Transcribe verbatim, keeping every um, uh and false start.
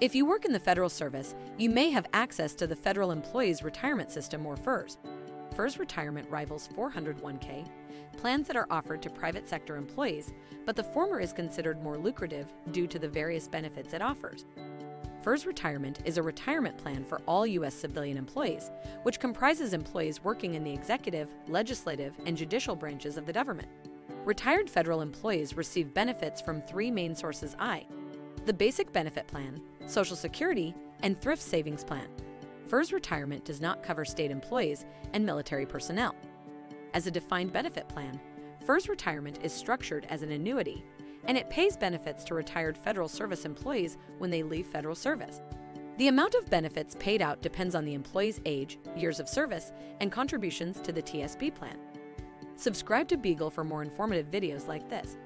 If you work in the federal service, you may have access to the Federal Employees Retirement System, or FERS. FERS retirement rivals four oh one K, plans that are offered to private sector employees, but the former is considered more lucrative due to the various benefits it offers. FERS retirement is a retirement plan for all U S civilian employees, which comprises employees working in the executive, legislative, and judicial branches of the government. Retired federal employees receive benefits from three main sources: I. the Basic Benefit Plan, Social Security, and Thrift Savings Plan. FERS retirement does not cover state employees and military personnel. As a defined benefit plan, FERS retirement is structured as an annuity, and it pays benefits to retired federal service employees when they leave federal service. The amount of benefits paid out depends on the employee's age, years of service, and contributions to the T S P plan. Subscribe to Beagle for more informative videos like this.